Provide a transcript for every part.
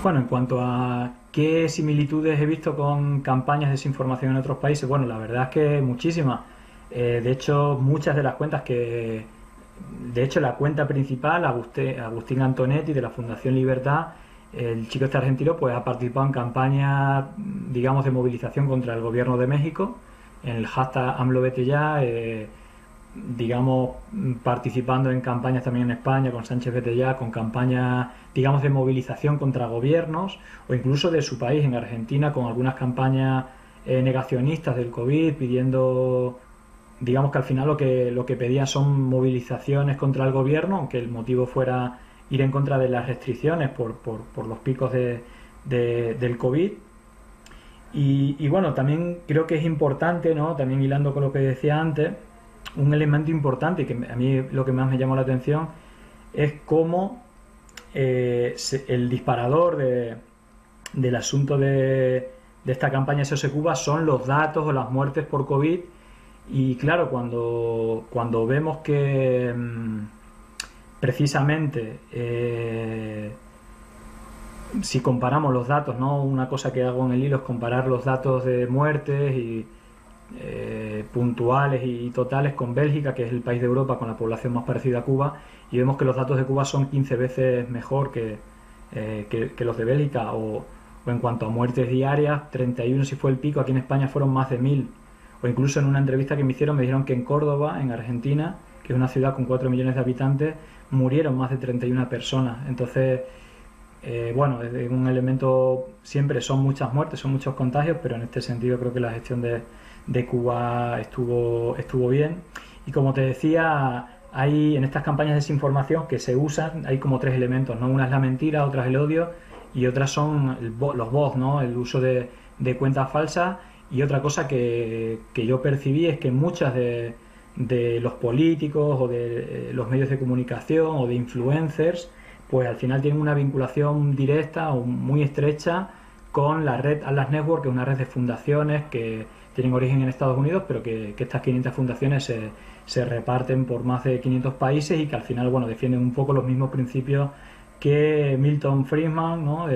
Bueno, en cuanto a qué similitudes he visto con campañas de desinformación en otros países, bueno, la verdad es que muchísimas. De hecho, muchas de las cuentas que... De hecho, la cuenta principal, Agustín Antonetti, de la Fundación Libertad, el chico este argentino, pues ha participado en campañas, digamos, de movilización contra el gobierno de México, en el hashtag AmloVeteYa, digamos, participando en campañas también en España con Sánchez Betellá, con campañas, digamos, de movilización contra gobiernos, o incluso de su país, en Argentina, con algunas campañas negacionistas del COVID, pidiendo, digamos, que al final lo que pedían son movilizaciones contra el gobierno, aunque el motivo fuera ir en contra de las restricciones por los picos del COVID. Y bueno, también creo que es importante, ¿no?, también hilando con lo que decía antes, un elemento importante que a mí lo que más me llamó la atención es cómo el disparador del asunto de esta campaña SOS Cuba son los datos o las muertes por COVID. Y claro, cuando vemos que precisamente si comparamos los datos, ¿no?, una cosa que hago en el hilo es comparar los datos de muertes y puntuales y totales con Bélgica, que es el país de Europa con la población más parecida a Cuba, y vemos que los datos de Cuba son 15 veces mejor que los de Bélgica, o en cuanto a muertes diarias, 31 si fue el pico, aquí en España fueron más de 1000. O incluso en una entrevista que me hicieron me dijeron que en Córdoba, en Argentina, que es una ciudad con 4 millones de habitantes, murieron más de 31 personas. Entonces, bueno, es un elemento, siempre son muchas muertes, son muchos contagios, pero en este sentido creo que la gestión de Cuba estuvo bien. Y como te decía, hay en estas campañas de desinformación que se usan, hay como 3 elementos, ¿no? Una es la mentira, otra es el odio y otras son los bots, ¿no?, el uso de cuentas falsas. Y otra cosa que yo percibí es que muchas de los políticos o de los medios de comunicación o de influencers, pues al final tienen una vinculación directa o muy estrecha con la red Atlas Network, que es una red de fundaciones que tienen origen en Estados Unidos, pero que estas 500 fundaciones se reparten por más de 500 países y que al final, bueno, defienden un poco los mismos principios que Milton Friedman, ¿no?,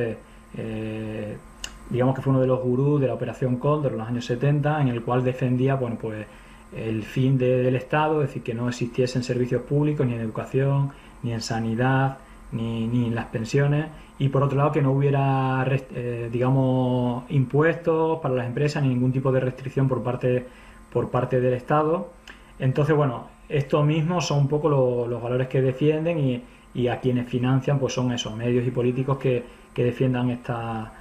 digamos que fue uno de los gurús de la Operación Condor en los años 70, en el cual defendía, bueno, pues el fin del Estado, es decir, que no existiesen servicios públicos, ni en educación, ni en sanidad, ni en las pensiones, y por otro lado que no hubiera, digamos, impuestos para las empresas, ni ningún tipo de restricción por parte del Estado. Entonces, bueno, esto mismo son un poco los valores que defienden y a quienes financian, pues son esos medios y políticos que defiendan esta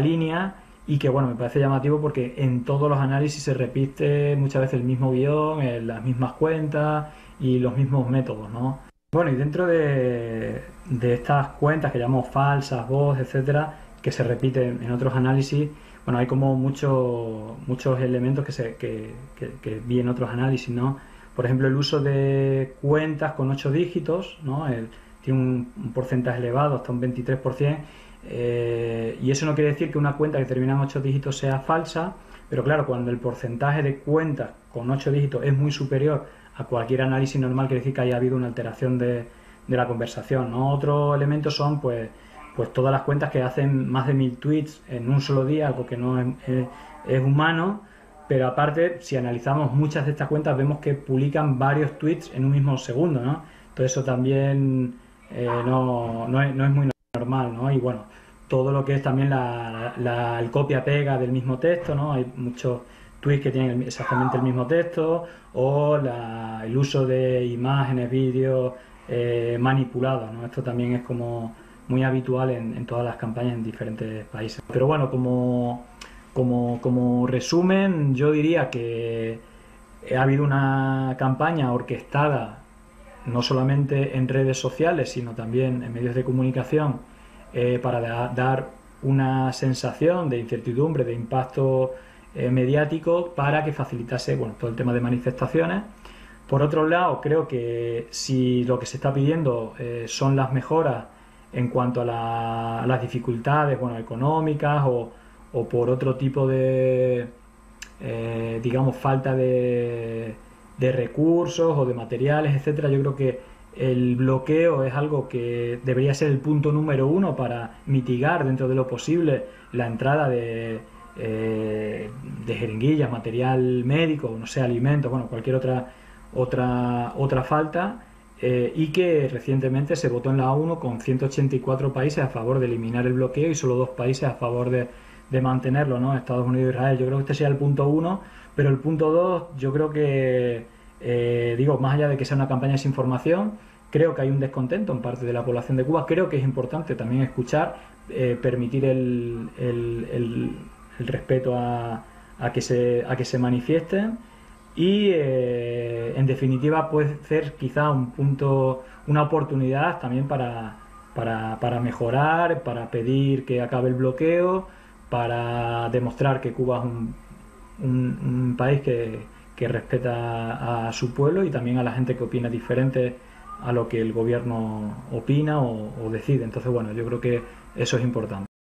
línea, y que, bueno, me parece llamativo porque en todos los análisis se repite muchas veces el mismo guión, las mismas cuentas y los mismos métodos, ¿no? Bueno, y dentro de estas cuentas que llamamos falsas, bots, etcétera, que se repiten en otros análisis, bueno, hay como muchos elementos que vi en otros análisis, ¿no? Por ejemplo, el uso de cuentas con 8 dígitos, ¿no?, tiene un porcentaje elevado, hasta un 23%, y eso no quiere decir que una cuenta que termina en 8 dígitos sea falsa, pero claro, cuando el porcentaje de cuentas con 8 dígitos es muy superior a cualquier análisis normal, quiere decir que haya habido una alteración de la conversación, ¿no? Otro elemento son pues todas las cuentas que hacen más de 1000 tweets en un solo día, algo que no es humano, pero aparte, si analizamos muchas de estas cuentas, vemos que publican varios tweets en un mismo segundo, ¿no? Entonces eso también no es muy normal, ¿no? Y bueno, todo lo que es también el copia-pega del mismo texto, ¿no? Hay muchos tweets que tienen exactamente el mismo texto, o el uso de imágenes, vídeos manipulados, ¿no? Esto también es como muy habitual en todas las campañas en diferentes países. Pero bueno, como resumen, yo diría que ha habido una campaña orquestada no solamente en redes sociales, sino también en medios de comunicación, para dar una sensación de incertidumbre, de impacto mediático, para que facilitase, bueno, todo el tema de manifestaciones. Por otro lado, creo que si lo que se está pidiendo son las mejoras en cuanto a las dificultades, bueno, económicas o por otro tipo de, digamos, falta de recursos o de materiales, etcétera, yo creo que El bloqueo es algo que debería ser el punto número uno para mitigar dentro de lo posible la entrada de jeringuillas, material médico, no sé, alimentos, bueno, cualquier otra falta, y que recientemente se votó en la ONU con 184 países a favor de eliminar el bloqueo y solo 2 países a favor de mantenerlo, ¿no? Estados Unidos e Israel. Yo creo que este sería el punto 1, pero el punto 2 yo creo que... digo, más allá de que sea una campaña de desinformación, creo que hay un descontento en parte de la población de Cuba. Creo que es importante también escuchar, permitir el respeto a que se manifiesten y, en definitiva, puede ser quizá un punto, una oportunidad también para mejorar, para pedir que acabe el bloqueo, para demostrar que Cuba es un país que respeta a su pueblo y también a la gente que opina diferente a lo que el gobierno opina o decide. Entonces, bueno, yo creo que eso es importante.